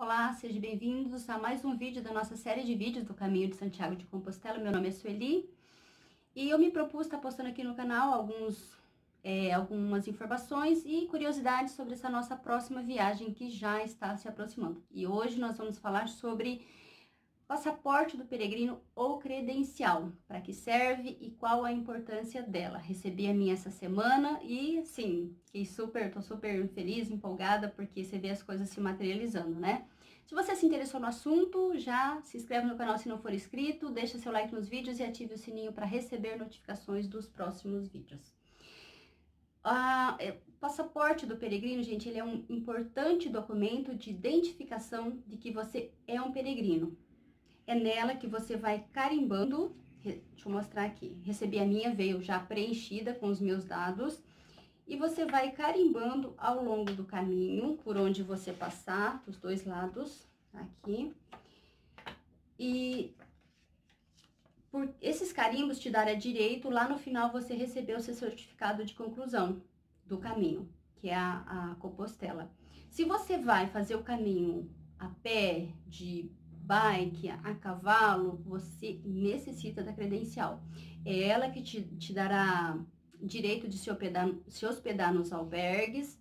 Olá, sejam bem-vindos a mais um vídeo da nossa série de vídeos do Caminho de Santiago de Compostela. Meu nome é Sueli e eu me propus estar postando aqui no canal algumas informações e curiosidades sobre essa nossa próxima viagem que já está se aproximando. E hoje nós vamos falar sobre passaporte do peregrino ou credencial, para que serve e qual a importância dela. Recebi a minha essa semana e, assim, tô super feliz, empolgada, porque você vê as coisas se materializando, né? Se você se interessou no assunto, já se inscreve no canal se não for inscrito, deixa seu like nos vídeos e ative o sininho para receber notificações dos próximos vídeos. O passaporte do peregrino, gente, ele é um importante documento de identificação de que você é um peregrino. É nela que você vai carimbando, deixa eu mostrar aqui, recebi a minha, veio já preenchida com os meus dados, e você vai carimbando ao longo do caminho, por onde você passar, dos dois lados, aqui. E por esses carimbos te dará direito, lá no final você receber o seu certificado de conclusão do caminho, que é a Compostela. Se você vai fazer o caminho a pé, de bike, a cavalo, você necessita da credencial. É ela que te dará direito de se hospedar nos albergues,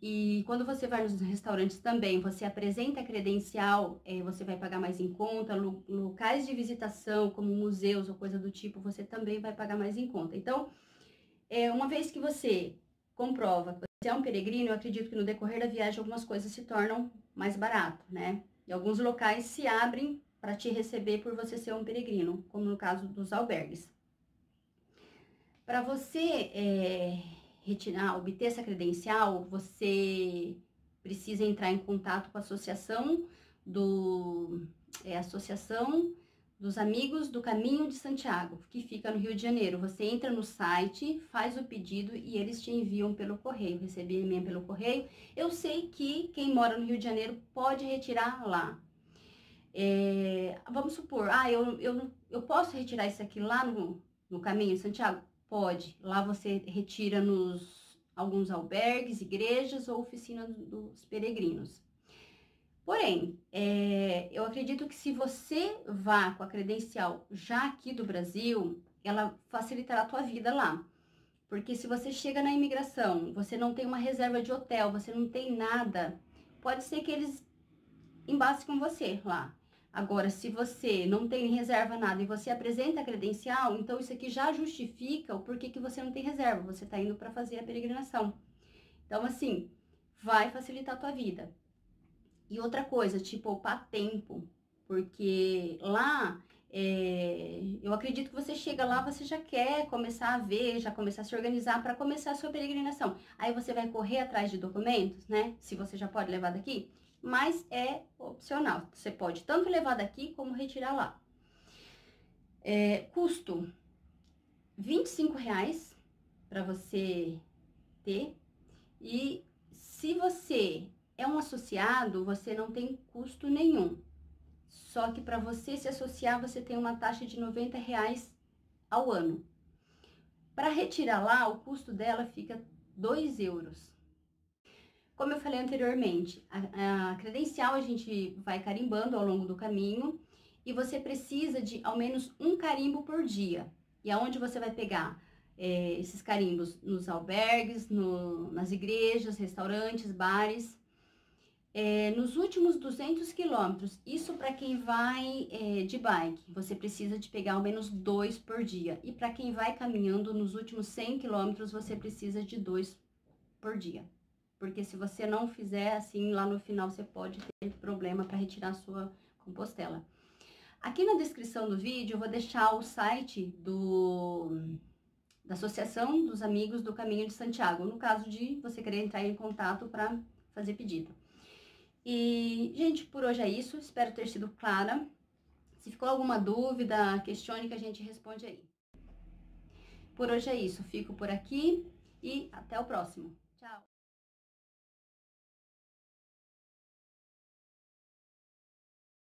e quando você vai nos restaurantes também, você apresenta a credencial, você vai pagar mais em conta. Locais de visitação, como museus ou coisa do tipo, você também vai pagar mais em conta. Então, uma vez que você comprova que você é um peregrino, eu acredito que no decorrer da viagem algumas coisas se tornam mais barato, né? E alguns locais se abrem para te receber por você ser um peregrino, como no caso dos albergues. Para você obter essa credencial, você precisa entrar em contato com a Associação dos Amigos do Caminho de Santiago, que fica no Rio de Janeiro. Você entra no site, faz o pedido e eles te enviam pelo correio. Recebi a minha pelo correio. Eu sei que quem mora no Rio de Janeiro pode retirar lá. Vamos supor, eu posso retirar isso aqui lá no Caminho de Santiago? Pode. Lá você retira nos alguns albergues, igrejas ou oficinas dos peregrinos. Porém, eu acredito que se você vá com a credencial já aqui do Brasil, ela facilitará a tua vida lá. Porque se você chega na imigração, você não tem uma reserva de hotel, você não tem nada, pode ser que eles embasem com você lá. Agora, se você não tem reserva nada e você apresenta a credencial, então isso aqui já justifica o porquê que você não tem reserva, você está indo para fazer a peregrinação. Então, assim, vai facilitar a tua vida. E outra coisa, te poupar tempo, porque lá, eu acredito que você chega lá, você já quer começar a ver, já começar a se organizar para começar a sua peregrinação. Aí você vai correr atrás de documentos, né? Se você já pode levar daqui, mas é opcional. Você pode tanto levar daqui como retirar lá. Custo R$25 para você ter, e se você é um associado, você não tem custo nenhum. Só que para você se associar, você tem uma taxa de R$90 ao ano. Para retirar lá, o custo dela fica €2. Como eu falei anteriormente, a credencial a gente vai carimbando ao longo do caminho, e você precisa de ao menos um carimbo por dia. E aonde você vai pegar esses carimbos? Nos albergues, nas igrejas, restaurantes, bares. Nos últimos 200 quilômetros, isso para quem vai de bike, você precisa de pegar ao menos 2 por dia. E para quem vai caminhando nos últimos 100 quilômetros, você precisa de 2 por dia. Porque se você não fizer assim, lá no final você pode ter problema para retirar a sua Compostela. Aqui na descrição do vídeo eu vou deixar o site da Associação dos Amigos do Caminho de Santiago, no caso de você querer entrar em contato para fazer pedido. E, gente, por hoje é isso. Espero ter sido clara. Se ficou alguma dúvida, questione que a gente responde aí. Por hoje é isso. Fico por aqui e até o próximo. Tchau!